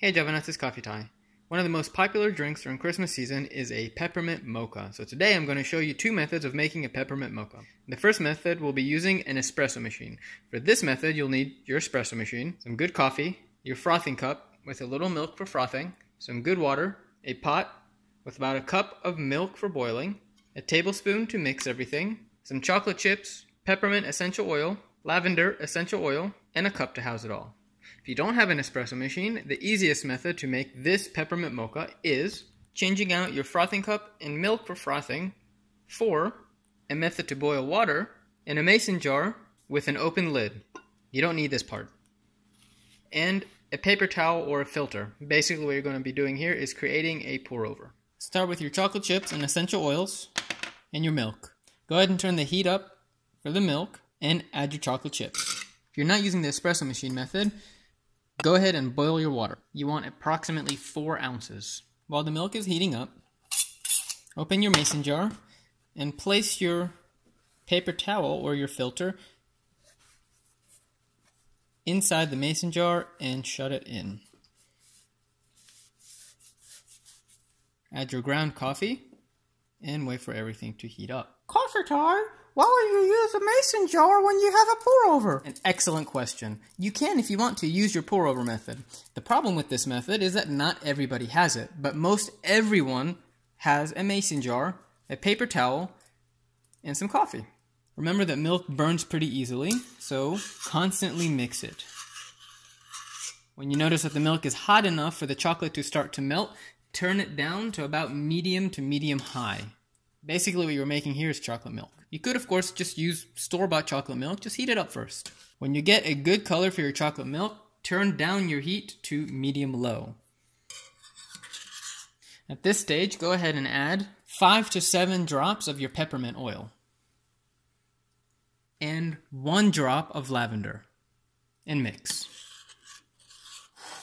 Hey Java Nuts, it's Koffeetie. One of the most popular drinks during Christmas season is a peppermint mocha. So today I'm going to show you two methods of making a peppermint mocha. The first method will be using an espresso machine. For this method you'll need your espresso machine, some good coffee, your frothing cup with a little milk for frothing, some good water, a pot with about a cup of milk for boiling, a tablespoon to mix everything, some chocolate chips, peppermint essential oil, lavender essential oil, and a cup to house it all. If you don't have an espresso machine, the easiest method to make this peppermint mocha is changing out your frothing cup and milk for frothing for a method to boil water in a mason jar with an open lid. You don't need this part. And a paper towel or a filter. Basically what you're going to be doing here is creating a pour over. Start with your chocolate chips and essential oils and your milk. Go ahead and turn the heat up for the milk and add your chocolate chips. If you're not using the espresso machine method, go ahead and boil your water. You want approximately 4 ounces. While the milk is heating up, open your mason jar and place your paper towel or your filter inside the mason jar and shut it in. Add your ground coffee and wait for everything to heat up. Koffeetie, why would you use a mason jar when you have a pour-over? An excellent question. You can, if you want to, use your pour-over method. The problem with this method is that not everybody has it, but most everyone has a mason jar, a paper towel, and some coffee. Remember that milk burns pretty easily, so constantly mix it. When you notice that the milk is hot enough for the chocolate to start to melt, turn it down to about medium to medium high. Basically what you're making here is chocolate milk. You could, of course, just use store-bought chocolate milk. Just heat it up first. When you get a good color for your chocolate milk, turn down your heat to medium-low. At this stage, go ahead and add 5 to 7 drops of your peppermint oil and 1 drop of lavender and mix.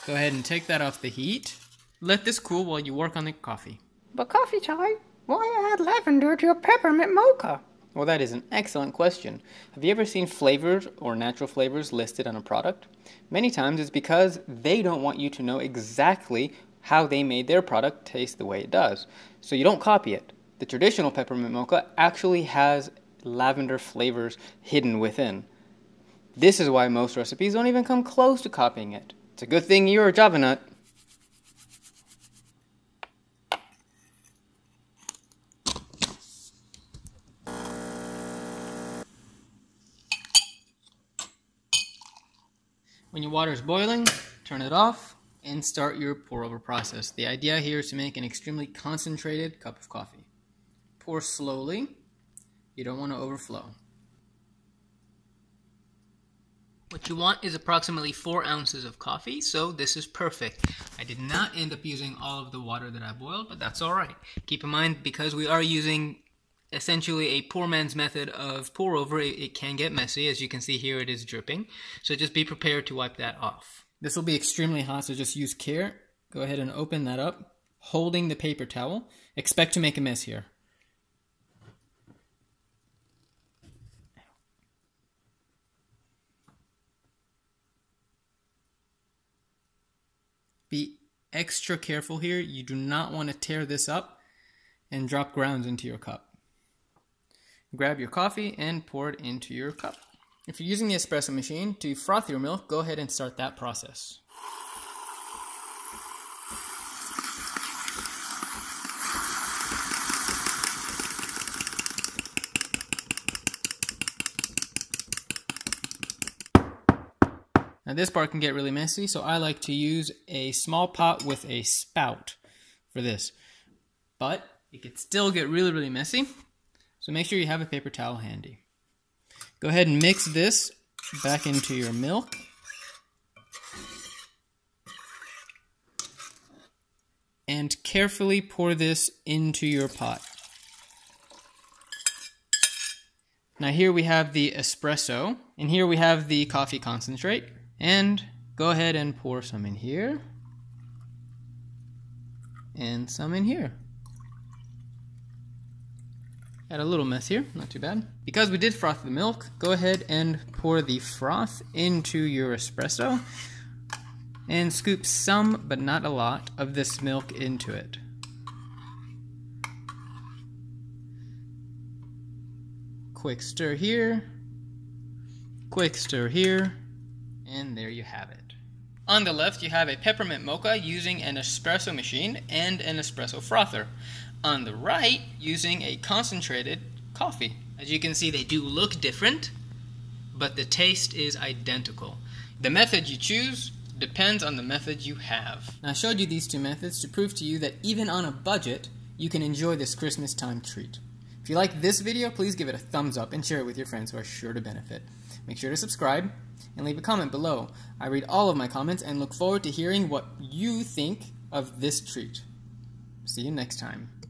Go ahead and take that off the heat. Let this cool while you work on the coffee. But Koffeetie, why add lavender to a peppermint mocha? Well, that is an excellent question. Have you ever seen flavored or natural flavors listed on a product? Many times it's because they don't want you to know exactly how they made their product taste the way it does. So you don't copy it. The traditional peppermint mocha actually has lavender flavors hidden within. This is why most recipes don't even come close to copying it. It's a good thing you're a Java Nut. When your water is boiling, turn it off and start your pour-over process. The idea here is to make an extremely concentrated cup of coffee. Pour slowly. You don't want to overflow. What you want is approximately 4 ounces of coffee, so this is perfect. I did not end up using all of the water that I boiled, but that's all right. Keep in mind, because we are using essentially a poor man's method of pour over, it can get messy. As you can see here, it is dripping. So just be prepared to wipe that off. This will be extremely hot, so just use care. Go ahead and open that up, holding the paper towel. Expect to make a mess here. Be extra careful here. You do not want to tear this up and drop grounds into your cup. Grab your coffee and pour it into your cup. If you're using the espresso machine to froth your milk, go ahead and start that process. Now this part can get really messy, so I like to use a small pot with a spout for this. But it could still get really, really messy. So make sure you have a paper towel handy. Go ahead and mix this back into your milk. And carefully pour this into your pot. Now here we have the espresso, and here we have the coffee concentrate. And go ahead and pour some in here, and some in here. Add a little mess here, not too bad. Because we did froth the milk, go ahead and pour the froth into your espresso. and scoop some, but not a lot, of this milk into it. Quick stir here, quick stir here, and there you have it. On the left you have a peppermint mocha using an espresso machine and an espresso frother. On the right, using a concentrated coffee. As you can see, they do look different, but the taste is identical. The method you choose depends on the method you have. Now, I showed you these two methods to prove to you that even on a budget, you can enjoy this Christmas time treat. If you like this video, please give it a thumbs up and share it with your friends who are sure to benefit. Make sure to subscribe and leave a comment below. I read all of my comments and look forward to hearing what you think of this treat. See you next time.